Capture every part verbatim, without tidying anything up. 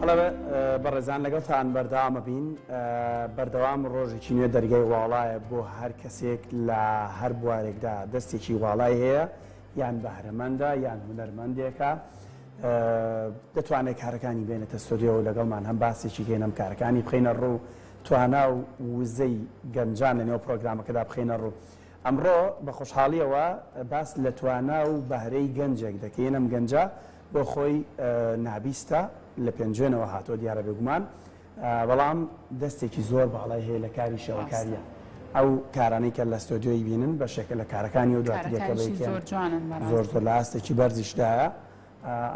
حالا برزان لگتان برداوم بین برداوم روزی چینی درگی وعلای بو هر کسی ل هر بوارگ داد دستی چی وعلایه یان بهرمنده یان هنرمندی که دتوانه کارکانی بین تستودیو لگو من هم باسی چی که نم کارکانی بخین رو توانه وزی گنجان نیو پروگرام که داد بخین رو امروز با خوشحالی و باس لتوانه و بهری گنجک دکی نم گنجا با خوی نابیسته لپنجونه و هاتو دیاره بگمان ولام دستی که زور بالایه لکاریش و کاریا. او کارانی که لستودیوی بینن با شکل کارکانی و دوتیه که بیکن زور جوانن برای زور زور لاسته چی برزش داره.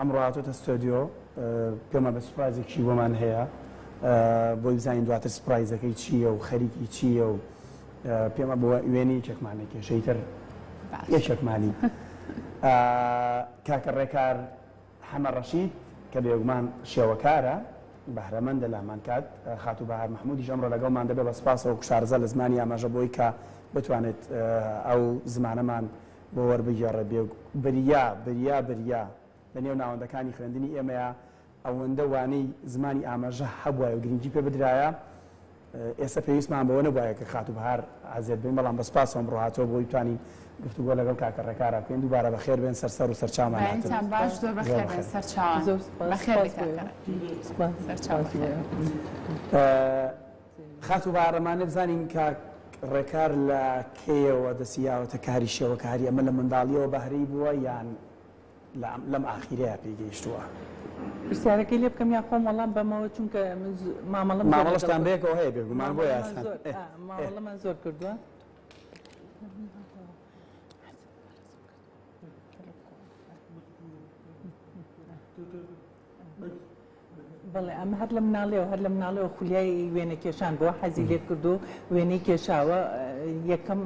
امروز هاتو تستودیو پیام به سپرایزی که بومان هیا باید زاین دوتر سپرایزه که چیه و خریکی چیه و پیام به وینی چک مالی که شیتر یه چک مالی کار رکار حمد رشید كبيرمان شوكارا بهرمند لهمان كات خاتو بهر محمودي جمرة لجو من دبي بس باس وكشار زل زمانية ما جبوي ك بتوانت أو زمان من بور بيجار بيو بريا بريا بريا لأني أنا عند كاني خلندني إما أو ندواني زماني أماجه حبوا وجرين جيبي بدرايا إسبيس ما بونه بويا كخاتو بهر عزيز بين بلام بس باس ومروحاتو بوي بتواني گفتو گوله گل کار کرده کاره کن دوباره بخیر بین سر سر و سر چهام ناتوان. این تن باش دو بخیر بین سر چهام. بخیر کار سر چهام. خاتو بار من نبزنیم که رکار لکیه و دسیا و تکاریش و کاری اما لمن دالی و بهری بوا یان لام آخره پیگیش تو. بسیار کلیب کمی آخوام الله به ما چون که ما مال ما مالش تنبیه کوهی بیگو من باید است. ما مال من زور کردو. بله، اما هر لب ناله و هر لب ناله و خلیای وینی کشان با حذیلی کردو وینی کشاو یکم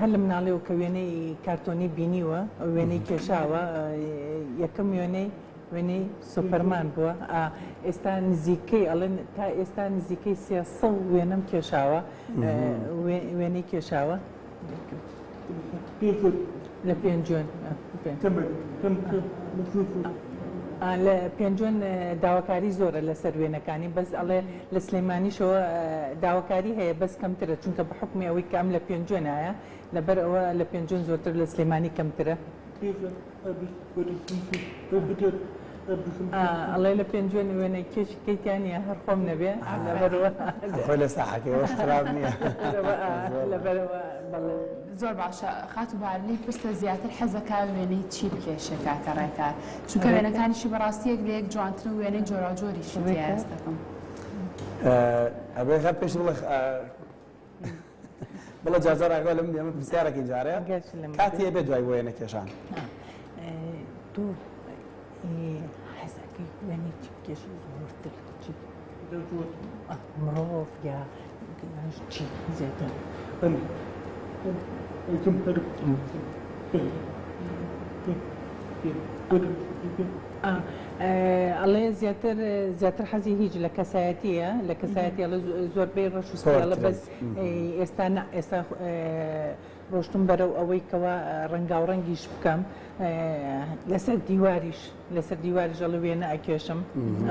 هر لب ناله و کوینی کارتونی بینی و وینی کشاو یکم وینی وینی سوپرمان با استان زیکی الان تا استان زیکی سیاست وینم کشاو وینی کشاو لپینجون لپینجون داواکاری زوره لسروی نکانی بس الله لسلیمانی شو داواکاری هی بس کم تره چون که به حکم اوی کم لپینجون آیا لبر او لپینجون زورتر لسلیمانی کم تره الله لپینجون وینه کیش کیتیانی هر خم نبی لبر او خیلی ساحکی وش خراب نیا لبر او بله زور باشه خاتو بعلی پرسه زیادتر حذکار وینی چیپ که شکایت رایکار چون که وینه کانیشی براستی یک لیک جوانتر وینه جوراجوری شدی است کم. ابی خب پیش بله بله جزار اگرالم دیم بسیار کی جاره کاتیه به دوای وینه کشان. تو حذکی وینی چیپ کش زورتر چیپ مروف یا چیپ زیادتر. الله زیاتر زیاتر حزی هیچ لکسایتیه لکسایتیه الله زور بی رشوس الله بس استان استان روشتم برو اوی کوا رنگا و رنگیش بکم لسر دیواریش لسر دیواریش الله وین اکیشم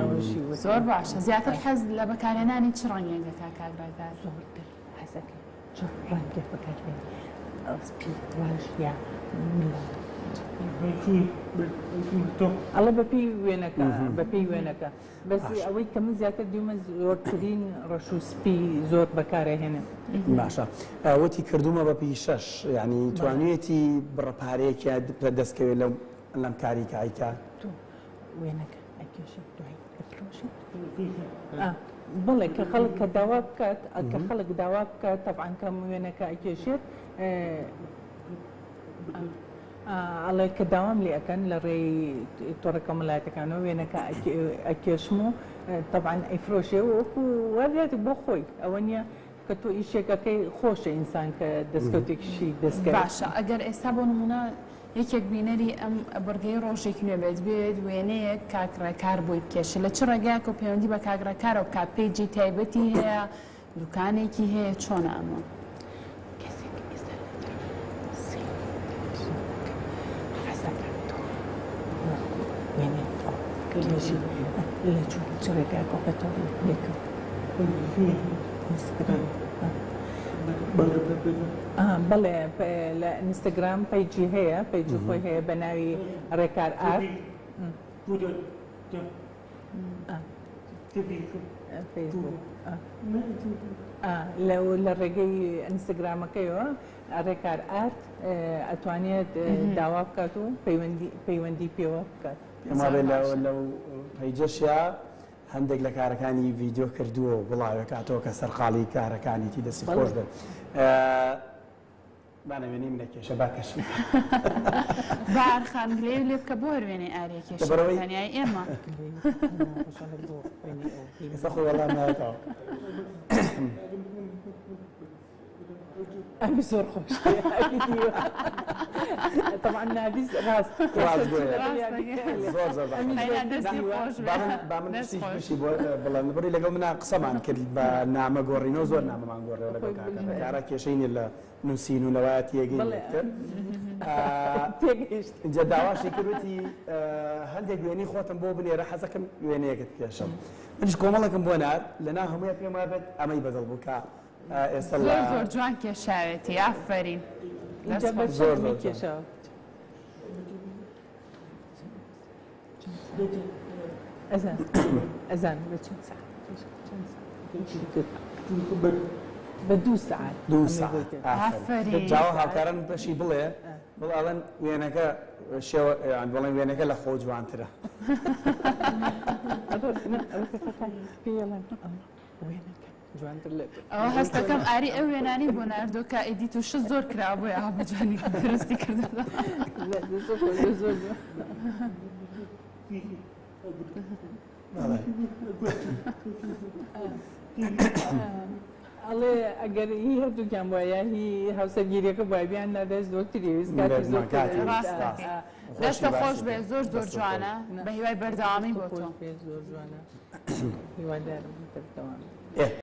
آوشی زور باش زیاتر حز لبکاری نانی چرایی دکتر کادرگار زور بی حزکی چه رنگی بکاری اسپیتواش یا الله بپی وینه که بپی وینه که بس اوی کمی زیادتر دیوم زورترین رشوسپی زور بکاره هنر. ماشا. وقتی کردم بپی شش یعنی توانیتی بر پاره که دست که ولم لام کاری که ایکا. تو وینه که اکیوشی دوی اپروشی. بله که خلق دواب کات که خلق دواب کات طبعا کمی وینه که اکیوشی الله كدوام لي أكن لري تركم لا تكانوا وينك أكيشمو طبعا إفروشي وهذا بخوي أونيا كتو إيشي كي خوش إنسان كدسكوتيك شي دسكوت باشا أجر إسابون منا یکی بینری ام برگی روشی کنیم بذبید و اینه کار کار باید کشه لطفا گاه کپیوندی با کار کار و کپیجی تایبتیه دکانی کیه چون اما کسی که استفاده que les gens, les gens se regardent complètement mécaniques. آه بلى الانستغرام بيجي هي بيجي خوي هي بناوي ريكار آرت. فيسبوك. آه لو للرجاي انستغرام كيو ريكار آرت أتوانيت دعوة كاتو بيوندي بيوندي بيو كات. ما لو لو بيجش يا هندك لكاركاني فيديو كردو والله كاتو كسرقالي كاركاني تيدا سفوش ده. ما أنا مني منك يا شباب كشمي. بعد خان غلي ولد كبور مني أريك يا شباب يعني أي إما. استخو والله ما يتعب. أبي صور خوش طبعا نابيز راس راس زور زور بعمل شيء شيء والله نبري لقوا منا قسم عن كل نعمة قرينا وزور نعمة ما نقول ولا كذا كعرك يا شيء إلا نسين ونواتي يجي أكثر جداوا شكلتي هل تجويني خواتم بوبني راح أسكم جويني كت كاشم نجيك والله كم بنات لنا هم يبي ما بد أمي بدل بكاء زور زور جوان كشاوتي عفرين زور زور كشاوت أزان أزان بكم ساعة بدو ساعة دو ساعة عفرين جاوها كارن بشي بله بله ألان وينك شو يعني بله وينك لا خود جوان ترى وينك جوان تلعب. آه هستا كم عري أوي ناني بوناردو كأيدي توش زور كرابو يا عبد جواني درستي كده. لا دسوق دسوق. الله اگر این هر دو کم باید هی حوصله‌گیری که باید بیان نداشت دکتری است که از دکتری راست دست خوش به زور زور جوانه به هیوای بردامی بود تو. زور جوانه هیوای درم بردامی.